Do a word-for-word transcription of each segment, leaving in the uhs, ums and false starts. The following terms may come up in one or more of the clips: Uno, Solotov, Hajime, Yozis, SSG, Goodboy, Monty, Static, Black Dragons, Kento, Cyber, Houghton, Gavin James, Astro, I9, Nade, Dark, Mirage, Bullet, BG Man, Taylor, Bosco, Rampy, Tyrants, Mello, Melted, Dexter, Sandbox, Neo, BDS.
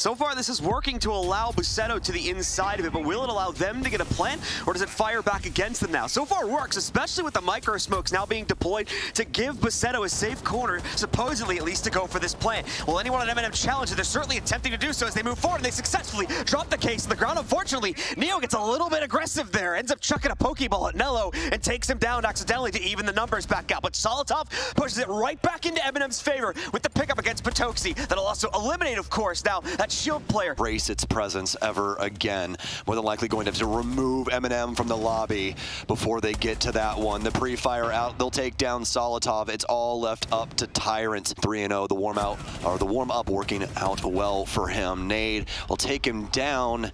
So far, this is working to allow Busetto to the inside of it, but will it allow them to get a plant, or does it fire back against them now? So far, it works, especially with the micro smokes now being deployed to give Busetto a safe corner, supposedly at least, to go for this plant. Will anyone on M N M challenge it? They're certainly attempting to do so as they move forward, and they successfully drop the case to the ground. Unfortunately, Neo gets a little bit aggressive there, ends up chucking a Pokeball at Mello and takes him down accidentally to even the numbers back out. But Solotov pushes it right back into M N M's favor with the pickup against Potoxi. That'll also eliminate, of course, now that shield player. Brace its presence ever again. More than likely going to have to remove M N M from the lobby before they get to that one. The pre-fire out, they'll take down Solotov. It's all left up to Tyrant. three and oh, the warm out, or the warm up working out well for him. Nade will take him down.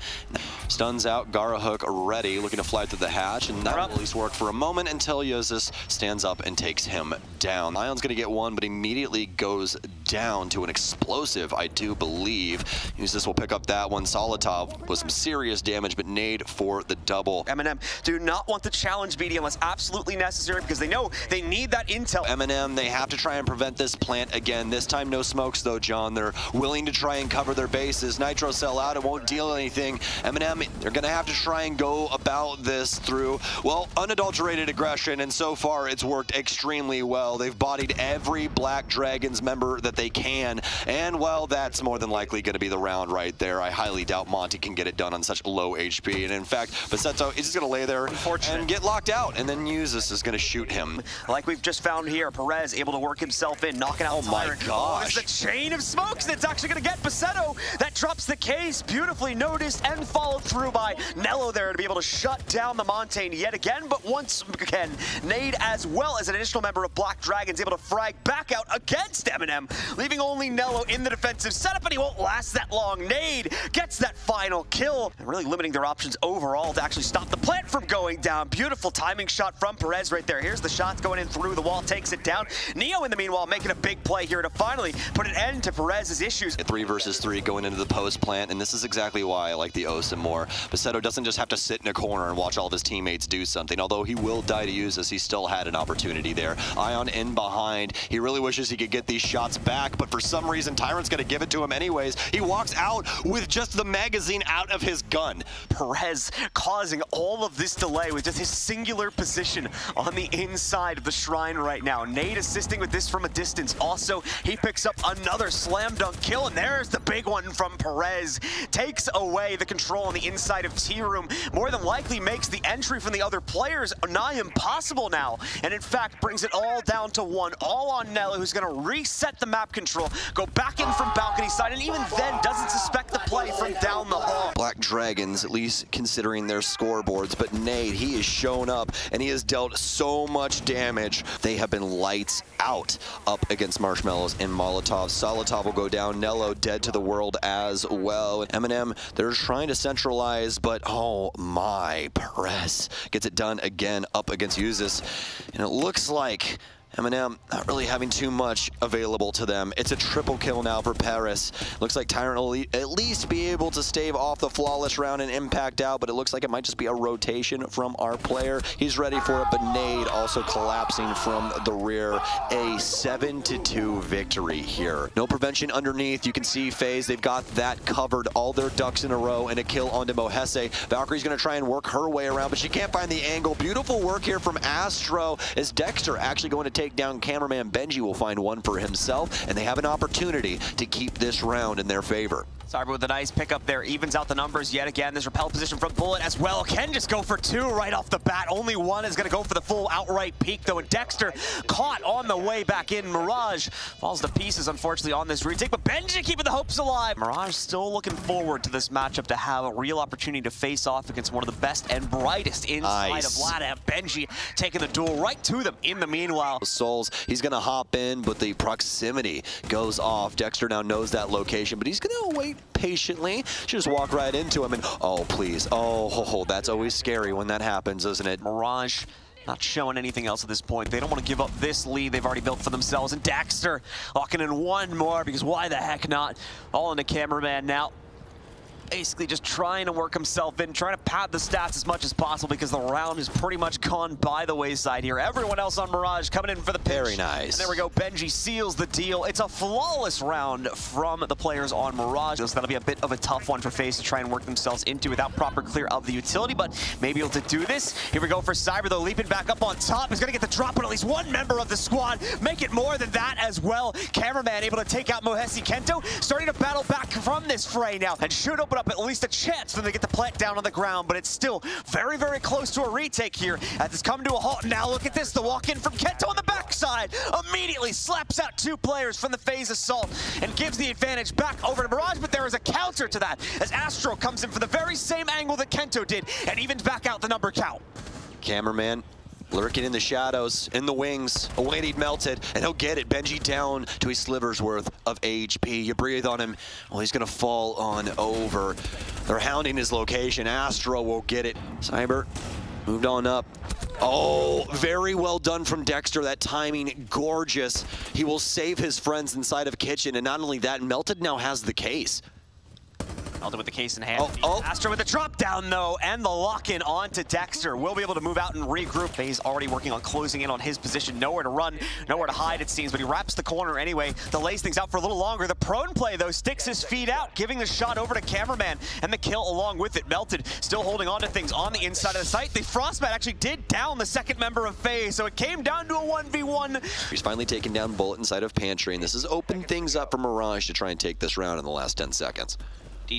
Stuns out, Gara Hook ready, looking to fly through the hatch, and that will at least work for a moment until Yozis stands up and takes him down. Ion's gonna get one, but immediately goes down to an explosive, I do believe. Yozis will pick up that one. Solotov with some serious damage, but Nade for the double. M N M do not want to challenge B D unless absolutely necessary because they know they need that intel. M N M, they have to try and prevent this plant again. This time, no smokes though, John. They're willing to try and cover their bases. Nitro sell out, it won't deal anything. M N M, they're gonna have to try and go about this through, well, unadulterated aggression, and so far it's worked extremely well. They've bodied every Black Dragons member that they can, and well, that's more than likely gonna be the round right there. I highly doubt Monty can get it done on such low H P, and in fact, Busetto is just gonna lay there and get locked out, and then Yozis is gonna shoot him. Like we've just found here, Perez able to work himself in, knocking out Tyrant. Oh my gosh. Oh, it's the chain of smokes that's actually gonna get Busetto. That drops the case, beautifully noticed and followed through by Mello there to be able to shut down the Montane yet again, but once again, Nade, as well as an additional member of Black Dragons, able to frag back out against M N M, leaving only Mello in the defensive setup, and he won't last that long. Nade gets that final kill, and really limiting their options overall to actually stop the plant from going down. Beautiful timing shot from Perez right there. Here's the shots going in through the wall, takes it down. Neo, in the meanwhile, making a big play here to finally put an end to Perez's issues. Three versus three going into the post plant, and this is exactly why I like the Osim more. Busetto doesn't just have to sit in a corner and watch all of his teammates do something. Although he will die to Yozis, he still had an opportunity there. Ion in behind. He really wishes he could get these shots back, but for some reason, Tyrant's gonna give it to him anyways. He walks out with just the magazine out of his gun. Perez causing all of this delay with just his singular position on the inside of the shrine right now. Nade assisting with this from a distance. Also, he picks up another slam dunk kill, and there's the big one from Perez. Takes away the control on the inside of T-Room. More than likely makes the entry from the other players nigh impossible now, and in fact brings it all down to one, all on Nella, who's gonna reset the map control, go back in from balcony side, and even then doesn't suspect the play from down the hall. Black Dragons, at least considering their scoreboards, but Nade, he has shown up and he has dealt so much damage. They have been lights out up against Marshmallows and Molotov. Solotov will go down, Mello dead to the world as well. And M N M, they're trying to centralize, but oh my, Perez gets it done again up against Yozis, and it looks like M N M not really having too much available to them. It's a triple kill now for Perez. Looks like Tyrant will at least be able to stave off the flawless round and impact out, but it looks like it might just be a rotation from our player. He's ready for it, but Nade also collapsing from the rear. A seven to two victory here. No prevention underneath. You can see FaZe, they've got that covered. All their ducks in a row and a kill onto Mohese. Valkyrie's gonna try and work her way around, but she can't find the angle. Beautiful work here from Astro as Dexter actually going to take down cameraman Benji. Will find one for himself, and they have an opportunity to keep this round in their favor. Cyber with a nice pickup there, evens out the numbers yet again. There's repel position from Bullet as well. Can just go for two right off the bat. Only one is gonna go for the full outright peak though, and Dexter caught on the way back in. Mirage falls to pieces, unfortunately, on this retake, but Benji keeping the hopes alive. Mirage still looking forward to this matchup to have a real opportunity to face off against one of the best and brightest inside nice. of Lada. Benji taking the duel right to them in the meanwhile. Souls, he's gonna hop in, but the proximity goes off. Dexter now knows that location, but he's gonna wait patiently. She just walked right into him, and oh please, oh ho, ho, that's always scary when that happens, isn't it? Mirage not showing anything else at this point. They don't want to give up this lead they've already built for themselves, and Daxter locking in one more because why the heck not? All in the cameraman now. basically just trying to work himself in, trying to pad the stats as much as possible because the round is pretty much gone by the wayside here. Everyone else on Mirage coming in for the pitch. Very nice. And there we go. Benji seals the deal. It's a flawless round from the players on Mirage. So that'll be a bit of a tough one for FaZe to try and work themselves into without proper clear of the utility, but maybe able to do this. Here we go for Cyber, though, leaping back up on top. He's going to get the drop on at least one member of the squad. Make it more than that as well. Cameraman able to take out Mohesi Kento, starting to battle back from this fray now, and should open up at least a chance when they get the plant down on the ground, but it's still very, very close to a retake here as it's come to a halt. Now look at this, the walk-in from Kento on the backside. Immediately slaps out two players from the FaZe assault and gives the advantage back over to Mirage, but there is a counter to that as Astro comes in for the very same angle that Kento did and evens back out the number count. Cameraman lurking in the shadows, in the wings, awaiting Melted, and he'll get it. Benji down to a sliver's worth of H P. You breathe on him, well, he's gonna fall on over. They're hounding his location. Astro will get it. Cyber moved on up. Oh, very well done from Dexter. That timing, gorgeous. He will save his friends inside of kitchen, and not only that, Melted now has the case. Melted with the case in hand. Oh, oh. Astro with the drop down though, and the lock-in on to Dexter. Will be able to move out and regroup. FaZe already working on closing in on his position. Nowhere to run, nowhere to hide it seems, but he wraps the corner anyway. Delays things out for a little longer. The prone play though sticks his feet out, giving the shot over to Cameraman and the kill along with it. Melted still holding on to things on the inside of the site. The Frostbat actually did down the second member of FaZe, so it came down to a one v one. He's finally taken down Bullet inside of Pantry, and this has opened things up for Mirage to try and take this round in the last ten seconds.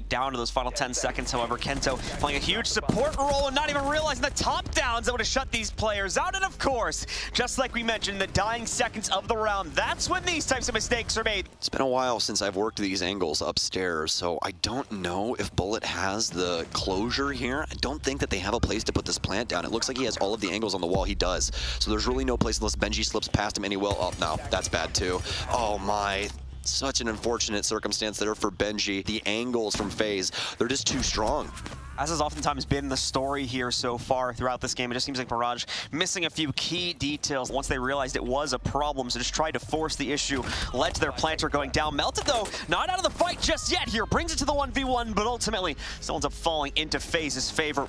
Down to those final ten seconds, however, Kento playing a huge support role and not even realizing the top downs that would have shut these players out. And of course, just like we mentioned, the dying seconds of the round, that's when these types of mistakes are made. It's been a while since I've worked these angles upstairs, so I don't know if Bullet has the closure here. I don't think that they have a place to put this plant down. It looks like he has all of the angles on the wall. He does. So there's really no place unless Benji slips past him and he will. Oh, no, that's bad too. Oh my. Such an unfortunate circumstance there for Benji. The angles from FaZe, they're just too strong. As has oftentimes been the story here so far throughout this game, it just seems like Mirage missing a few key details once they realized it was a problem, so just tried to force the issue, led to their planter going down. Melted, though, not out of the fight just yet here. Brings it to the one v one, but ultimately still ends up falling into FaZe's favor.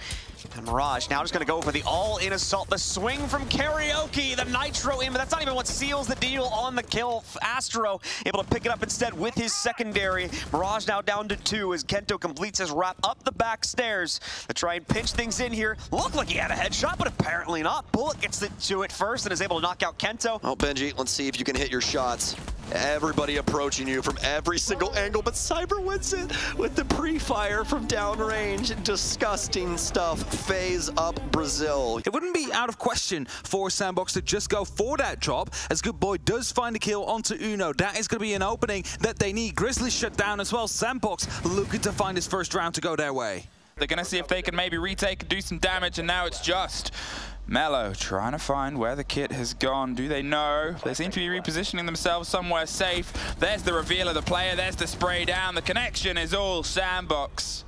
And Mirage now just going to go for the all-in assault. The swing from Karaoke, the Nitro in, but that's not even what seals the deal on the kill. Astro able to pick it up instead with his secondary. Mirage now down to two as Kento completes his wrap up the back stairs to try and pinch things in here. Looked like he had a headshot, but apparently not. Bullet gets it to it first and is able to knock out Kento. Oh, Benji, let's see if you can hit your shots. Everybody approaching you from every single angle, but Cyber wins it with the pre-fire from downrange. Disgusting stuff. FaZe up Brazil. It wouldn't be out of question for Sandbox to just go for that drop, as Goodboy does find a kill onto Uno. That is going to be an opening that they need. Grizzly shut down as well. Sandbox looking to find his first round to go their way. They're going to see if they can maybe retake and do some damage, and now it's just Mello trying to find where the kit has gone. Do they know? They seem to be repositioning themselves somewhere safe. There's the reveal of the player. There's the spray down. The connection is all Sandbox,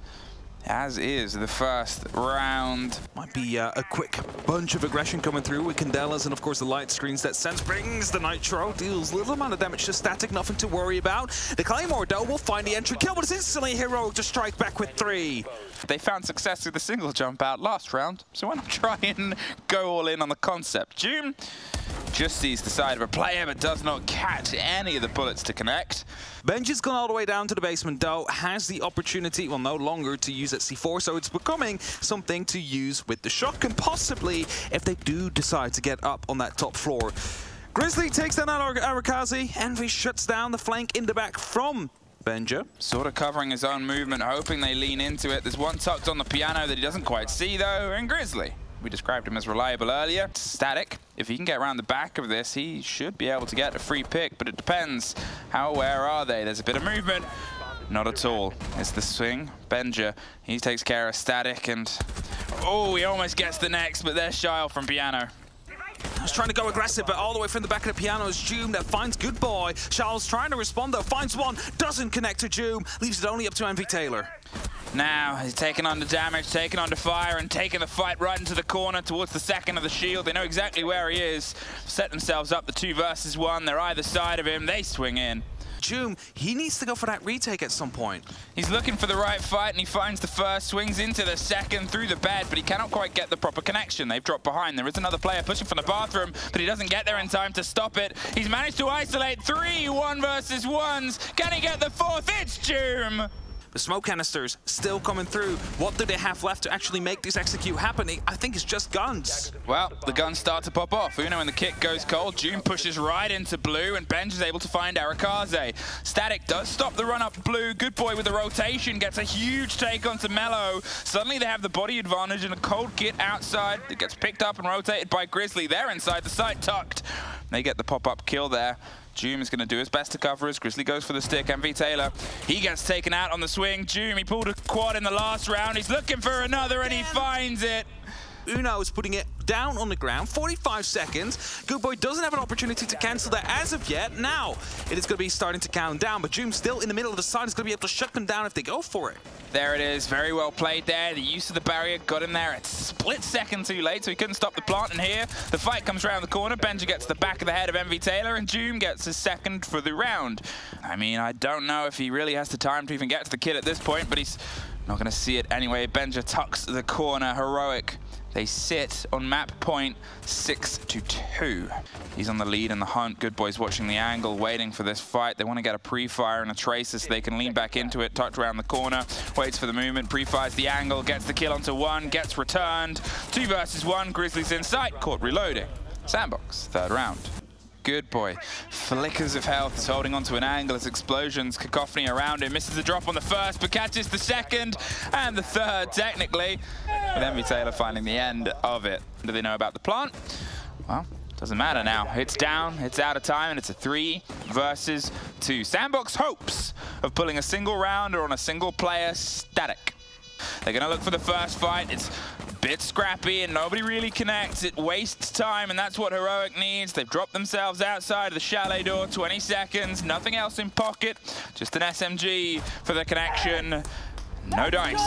as is the first round. Might be uh, a quick bunch of aggression coming through with Candelas and of course the light screens that Sense brings. The Nitro deals little amount of damage to Static, nothing to worry about. The Claymore though will find the entry kill, but it's instantly Heroic to strike back with three. They found success with the single jump out last round, so why not try and go all in on the concept? Joom just sees the side of a player but does not catch any of the bullets to connect. Benji's gone all the way down to the basement though, has the opportunity, well no longer, to use at C four, so it's becoming something to use with the shotgun, possibly if they do decide to get up on that top floor. Grizzly takes down Arakazi, Envy shuts down the flank in the back from Benja. Sort of covering his own movement, hoping they lean into it. There's one tucked on the piano that he doesn't quite see though, and Grizzly. We described him as reliable earlier. Static, if he can get around the back of this, he should be able to get a free pick, but it depends how aware are they. There's a bit of movement. Not at all. It's the swing. Benja, he takes care of Static, and oh, he almost gets the next, but there's Shile from piano. I was trying to go aggressive, but all the way from the back of the piano is Joom that finds Goodboy. Shile's trying to respond though, finds one, doesn't connect to Joom, leaves it only up to Envy Taylor. Now, he's taking on the damage, taking on the fire, and taking the fight right into the corner towards the second of the shield. They know exactly where he is. Set themselves up, the two versus one. They're either side of him. They swing in. Joom, he needs to go for that retake at some point. He's looking for the right fight, and he finds the first, swings into the second, through the bed, but he cannot quite get the proper connection. They've dropped behind. There is another player pushing from the bathroom, but he doesn't get there in time to stop it. He's managed to isolate three one versus ones. Can he get the fourth? It's Joom! The smoke canisters still coming through. What do they have left to actually make this execute happen? I think it's just guns. Well, the guns start to pop off. Uno, when the kick goes cold, Joom pushes right into blue, and Benj is able to find Arakaze. Static does stop the run up blue. Goodboy with the rotation gets a huge take onto Mello. Suddenly they have the body advantage and a cold kit outside. It gets picked up and rotated by Grizzly. They're inside the site, tucked. They get the pop-up kill there. Joom is going to do his best to cover us. Grizzly goes for the stick. M V Taylor, he gets taken out on the swing. Joom, he pulled a quad in the last round. He's looking for another, and he finds it. Uno is putting it down on the ground. forty-five seconds. Goodboy doesn't have an opportunity to cancel that as of yet. Now it is going to be starting to count down, but Joom still in the middle of the side is going to be able to shut them down if they go for it. There it is. Very well played there. The use of the barrier got him there. It's a split second too late, so he couldn't stop the plant. And here, the fight comes around the corner. Benja gets the back of the head of M V Taylor, and Joom gets his second for the round. I mean, I don't know if he really has the time to even get to the kid at this point, but he's not going to see it anyway. Benja tucks the corner. Heroic. They sit on map point six to two. He's on the lead in the hunt. Goodboy's watching the angle, waiting for this fight. They want to get a pre-fire and a tracer so they can lean back into it. Tucked around the corner, waits for the movement, pre-fires the angle, gets the kill onto one, gets returned. Two versus one, Grizzly's in sight, caught reloading. Sandbox, third round. Goodboy, flickers of health, is holding onto an angle as explosions, cacophony around him. Misses the drop on the first, but catches the second and the third, technically. With M V Taylor finding the end of it. What do they know about the plant? Well, doesn't matter now. It's down, it's out of time, and it's a three versus two. Sandbox hopes of pulling a single round or on a single player, Static. They're gonna look for the first fight. It's bit scrappy and nobody really connects. It wastes time, and that's what Heroic needs. They've dropped themselves outside the chalet door. twenty seconds, nothing else in pocket. Just an S M G for the connection. No dice.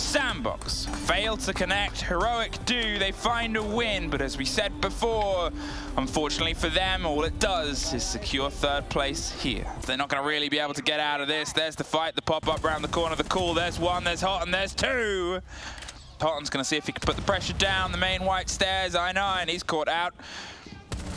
Sandbox failed to connect. Heroic do. They find a win, but as we said before, unfortunately for them, all it does is secure third place here. They're not going to really be able to get out of this. There's the fight, the pop-up round the corner, the call. There's one, there's Houghton, there's two. Houghton's going to see if he can put the pressure down. The main white stairs, I nine, he's caught out.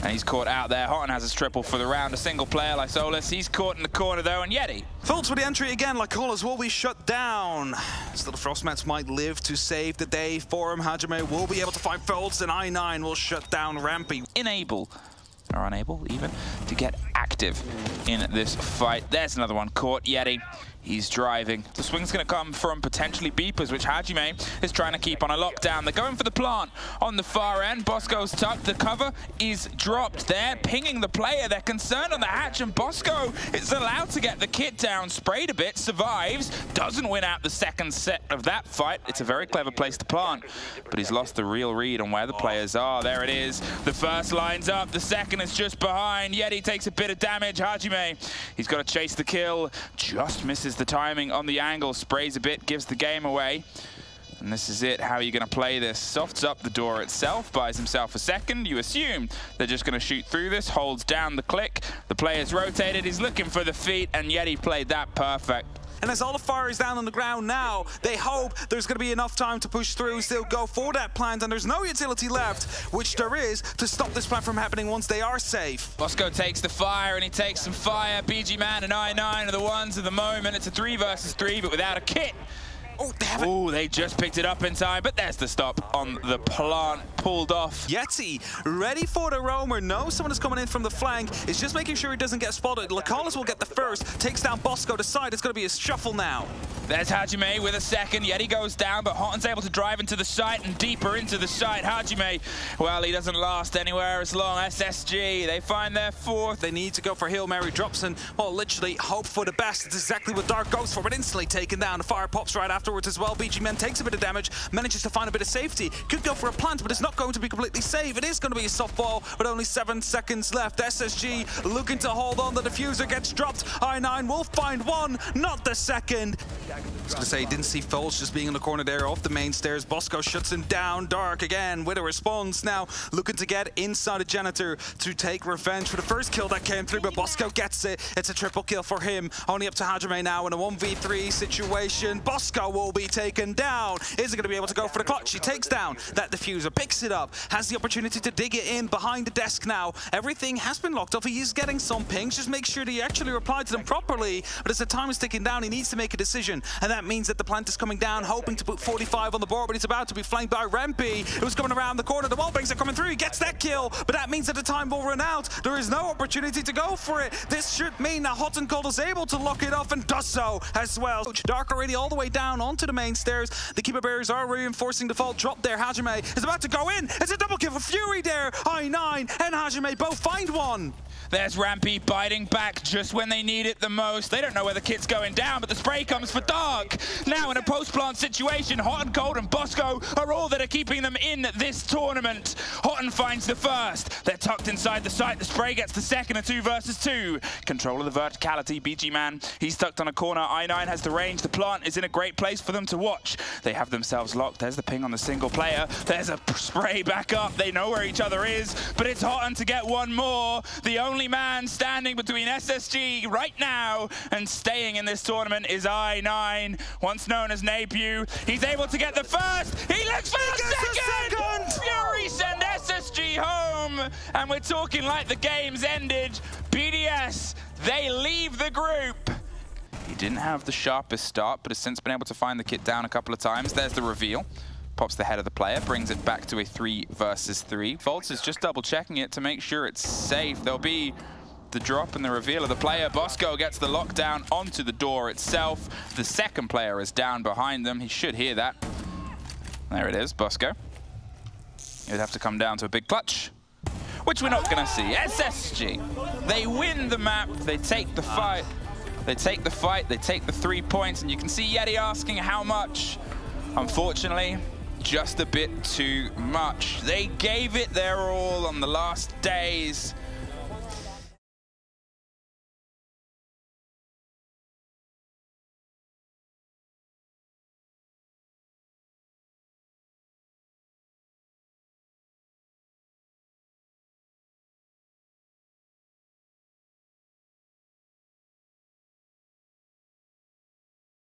And he's caught out there. Houghton has his triple for the round. A single player, Lysolus. He's caught in the corner, though, and Yeti. Thoughts for the entry again. Lysolus will be shut down. This little Frostmats might live to save the day for him. Hajime will be able to find Folds, and I nine will shut down Rampy. Unable, or unable even, to get active in this fight. There's another one caught. Yeti. He's driving. The swing's going to come from potentially beepers, which Hajime is trying to keep on a lockdown. They're going for the plant on the far end. Bosco's tucked. The cover is dropped there, pinging the player. They're concerned on the hatch, and Bosco is allowed to get the kit down. Sprayed a bit, survives, doesn't win out the second set of that fight. It's a very clever place to plant, but he's lost the real read on where the players are. There it is. The first line's up. The second is just behind. Yeti takes a bit of damage. Hajime, he's got to chase the kill. Just misses the timing on the angle, sprays a bit, gives the game away. And this is it. How are you going to play this? Softs up the door itself, buys himself a second. You assume they're just going to shoot through this, holds down the click. The player's rotated, he's looking for the feet, and Yeti played that perfect. And as all the fire is down on the ground now, they hope there's going to be enough time to push through, still go for that plant, and there's no utility left, which there is, to stop this plant from happening once they are safe. Bosco takes the fire, and he takes some fire. B G Man and I nine are the ones at the moment. It's a three versus three, but without a kit. Oh, they, Ooh, they just picked it up in time, but there's the stop on the plant, pulled off. Yeti, ready for the roamer. No, someone is coming in from the flank. It's just making sure he doesn't get spotted. Lacalis will get the first, takes down Bosco to side. It's going to be a shuffle now. There's Hajime with a second. Yeti goes down, but Houghton's able to drive into the site and deeper into the site. Hajime, well, he doesn't last anywhere as long. S S G, they find their fourth. They need to go for Hail Mary drops and, well, literally hope for the best. It's exactly what Dark goes for, but instantly taken down. The fire pops right afterwards as well. B G Man takes a bit of damage, manages to find a bit of safety. Could go for a plant, but it's not not going to be completely safe. It is going to be a soft ball, but only seven seconds left. S S G looking to hold on. The diffuser gets dropped. I nine will find one, not the second. I was going to say, didn't see Foles just being in the corner there off the main stairs. Bosco shuts him down. Dark again with a response now, looking to get inside a janitor to take revenge for the first kill that came through, but Bosco gets it. It's a triple kill for him. Only up to Hajime now in a one v three situation. Bosco will be taken down. Is he going to be able to go for the clutch? He takes down that diffuser, picks it up, has the opportunity to dig it in behind the desk now. Everything has been locked off. He is getting some pings. Just make sure that he actually replied to them properly. But as the time is ticking down, he needs to make a decision. And that means that the plant is coming down, hoping to put forty-five on the board, but he's about to be flanked by Rempi. It was coming around the corner. The wall bangs are coming through. He gets that kill, but that means that the time will run out. There is no opportunity to go for it. This should mean that Houghton Cold is able to lock it off and does so as well. Dark already all the way down onto the main stairs. The keeper barriers are reinforcing the vault. Drop there. Hajime is about to go in. It's a double kill for Fury there. I nine and Hajime both find one. There's Rempi biting back just when they need it the most. They don't know where the kid's going down, but the spray comes for Dark. Now in a post-plant situation, Houghton Cold and Bosco are all that are keeping them in this tournament. Houghton finds the first. They're tucked inside the site. The spray gets the second, a two versus two. Control of the verticality, B G man. He's tucked on a corner. I nine has the range. The plant is in a great place for them to watch. They have themselves locked. There's the ping on the single player. There's a spray back up. They know where each other is, but it's Houghton to get one more. The only man standing between S S G right now and staying in this tournament is I nine, once known as Nabu. He's able to get the first. He looks for the second. second. Fury send S S G home, and we're talking like the game's ended. B D S, they leave the group. He didn't have the sharpest start, but has since been able to find the kit down a couple of times. There's the reveal. Pops the head of the player, brings it back to a three versus three. Volts is just double checking it to make sure it's safe. There'll be the drop and the reveal of the player. Bosco gets the lockdown onto the door itself. The second player is down behind them. He should hear that. There it is, Bosco. He'd have to come down to a big clutch, which we're not gonna see. S S G, they win the map, they take the fight. They take the fight, they take the three points, and you can see Yeti asking how much. Unfortunately, just a bit too much. They gave it their all on the last days.